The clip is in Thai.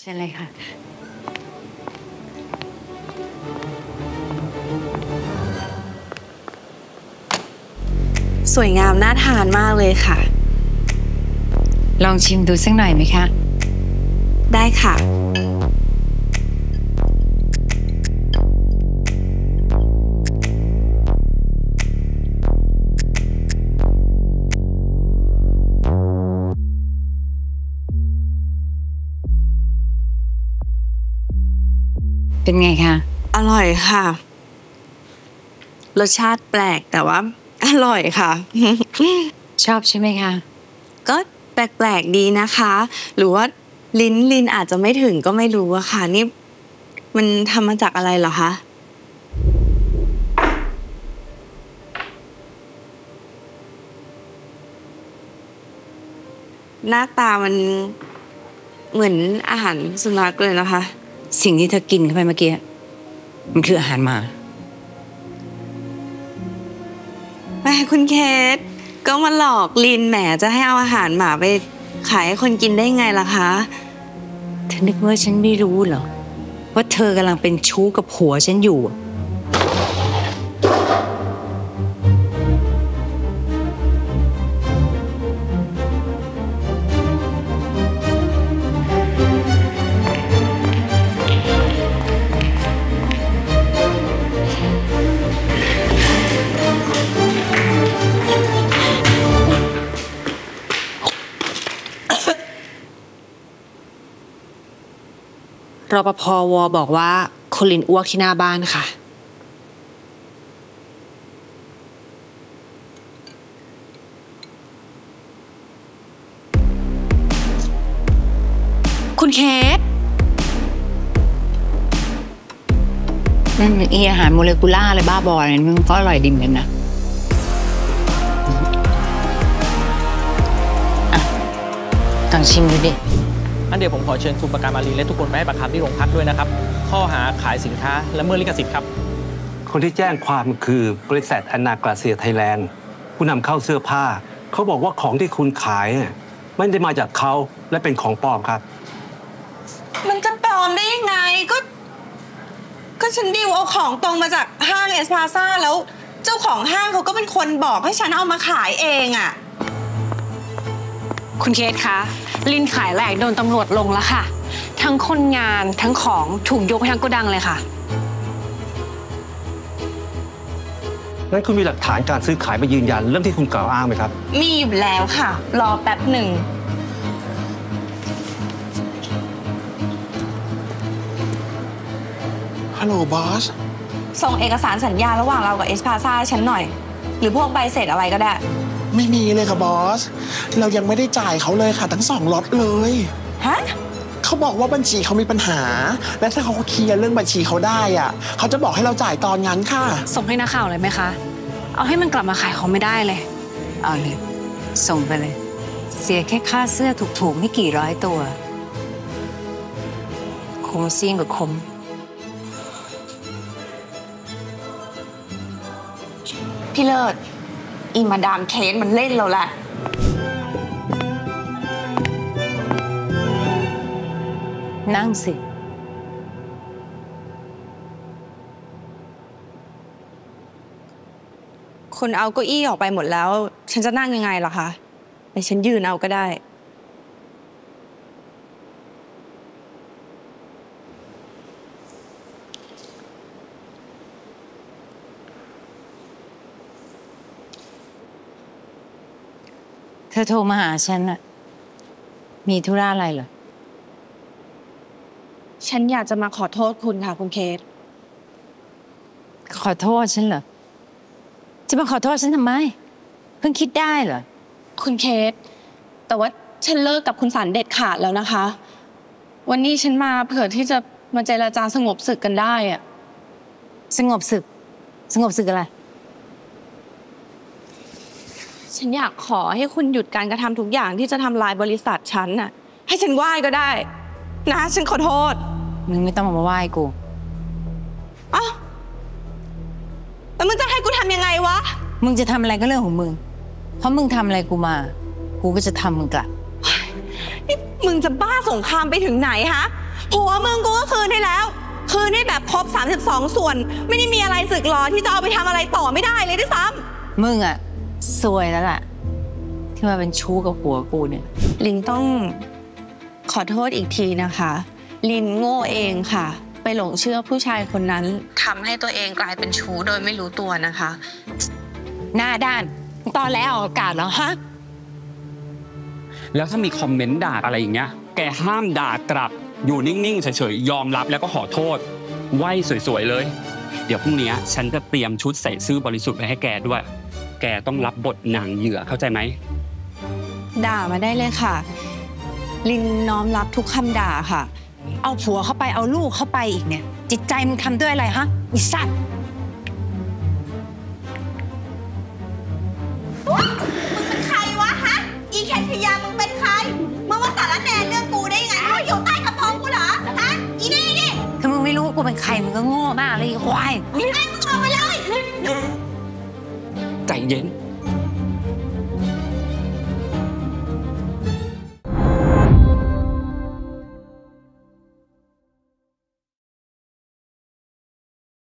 เชิญเลยค่ะสวยงามน่าทานมากเลยค่ะลองชิมดูสักหน่อยไหมคะได้ค่ะเป็นไงคะอร่อยค่ะรสชาติแปลกแต่ว่าอร่อยค่ะชอบใช่ไหมคะก็แปลกๆดีนะคะหรือว่าลิ้นอาจจะไม่ถึงก็ไม่รู้อะค่ะนี่มันทำมาจากอะไรเหรอคะหน้าตามันเหมือนอาหารสุนัขเลยนะคะสิ่งที่เธอกินเข้าไปเมื่อกี้มันคืออาหารหมาแม่คุณเคทก็มาหลอกลินแหมจะให้เอาอาหารหมาไปขายให้คนกินได้ไงล่ะคะเธอนึกว่าฉันไม่รู้เหรอว่าเธอกำลังเป็นชู้กับผัวฉันอยู่รปภ.ว.บอกว่าคุณลินอ้วกที่หน้าบ้านค่ะคุณเคทนั่นมันอาหารโมเลกุล่าอะไรบ้าบออะไรมันก็อร่อยดีเหมือนกันนะต้องชิมดูดิเดี๋ยวผมขอเชิญคุณประการมาลีและทุกคนไปให้ปากคำที่โรงพักด้วยนะครับข้อหาขายสินค้าและเมื่อลิขสิทธิ์ครับคนที่แจ้งความคือบริษัทอนากราเซียไทยแลนด์ผู้นำเข้าเสื้อผ้าเขาบอกว่าของที่คุณขายไม่ได้มาจากเขาและเป็นของปลอมครับมันจะปลอมได้ยังไงก็ฉันดิวเอาของตรงมาจากห้างเอสพลาซ่าแล้วเจ้าของห้างเขาก็เป็นคนบอกให้ฉันเอามาขายเองอ่ะคุณเคทคะลินขายแหลกโดนตำรวจลงแล้วค่ะทั้งคนงานทั้งของถูกยกทั้งโกดังเลยค่ะงั้นคุณมีหลักฐานการซื้อขายมายืนยันเรื่องที่คุณกล่าวอ้างไหมครับมีอยู่แล้วค่ะรอแป๊บหนึ่งฮัลโหลบอสส่งเอกสารสัญญาระหว่างเรากับเอสพลาซ่าให้ฉันหน่อยหรือพวกใบเสร็จอะไรก็ได้ไม่มีเลยค่ะบอสเรายังไม่ได้จ่ายเขาเลยค่ะทั้ง2ล็อตเลยฮะเขาบอกว่าบัญชีเขามีปัญหาและถ้าเขาเคลียร์เรื่องบัญชีเขาได้อ่ะเขาจะบอกให้เราจ่ายตอนงั้นค่ะส่งให้นักข่าวเลยไหมคะเอาให้มันกลับมาขายของไม่ได้เลยเอาเลยส่งไปเลยเสียแค่ค่าเสื้อถูกๆนี่กี่ร้อยตัวคมซิ่งกับคมพี่เลิศอีมาดามเคนมันเล่นเราแหละนั่งสิคนเอาเก้าอี้ออกไปหมดแล้วฉันจะนั่งยังไงล่ะคะแต่ฉันยืนเอาก็ได้เธอโทรมาหาฉันน่ะมีธุระอะไรเหรอฉันอยากจะมาขอโทษคุณค่ะคุณเคทขอโทษฉันเหรอจะมาขอโทษฉันทำไมเพิ่งคิดได้เหรอคุณเคทแต่ว่าฉันเลิกกับคุณสันเด็ดขาดแล้วนะคะวันนี้ฉันมาเผื่อที่จะมาเจรจาสงบศึกกันได้อะสงบศึกอะไรฉันอยากขอให้คุณหยุดการกระทำทุกอย่างที่จะทำลายบริษัทฉันน่ะให้ฉันไหว้ก็ได้นะฉันขอโทษมึงไม่ต้องมาไหว้กูอ๋อแล้วมึงจะให้กูทำยังไงวะมึงจะทำอะไรก็เรื่องของมึงเพราะมึงทำอะไรกูมากูก็จะทำมึงกลับนี่มึงจะบ้าสงครามไปถึงไหนฮะ ผัวมึงกูก็คืนให้แล้วคืนให้แบบครบ32ส่วนไม่ได้มีอะไรสึกหรอที่จะเอาไปทำอะไรต่อไม่ได้เลยด้วยซ้ำมึงอะซวยแล้วล่ะที่มาเป็นชู้กับผัวกูเนี่ยลินต้องขอโทษอีกทีนะคะลินโง่เองค่ะไปหลงเชื่อผู้ชายคนนั้นทำให้ตัวเองกลายเป็นชู้โดยไม่รู้ตัวนะคะหน้าด้านตอนแรกออกอากาศแล้วฮะแล้วถ้ามีคอมเมนต์ด่าอะไรอย่างเงี้ยแกห้ามด่ากลับอยู่นิ่งๆเฉยๆยอมรับแล้วก็ขอโทษไหวสวยๆเลยเดี๋ยวพรุ่งนี้ฉันจะเตรียมชุดใส่ซื่อบริสุทธิ์ไปให้แกด้วยแกต้องรับบทนางเหยื่อเข้าใจไหมด่ามาได้เลยค่ะลินน้อมรับทุกคำด่าค่ะเอาผัวเข้าไปเอาลูกเข้าไปอีกเนี่ยจิตใจมึงทำด้วยอะไรฮะอีสัตว์มึงเป็นใครวะฮะอีแคทยามึงเป็นใครมาว่าสารแหน่เรื่องกูได้ไงเขาอยู่ใต้กระโปรงกูเหรอฮะอีนี่นี่ถ้ามึงไม่รู้กูเป็นใครมึงก็โง่มากเลยควายมึงออกไปเลยใจเย็น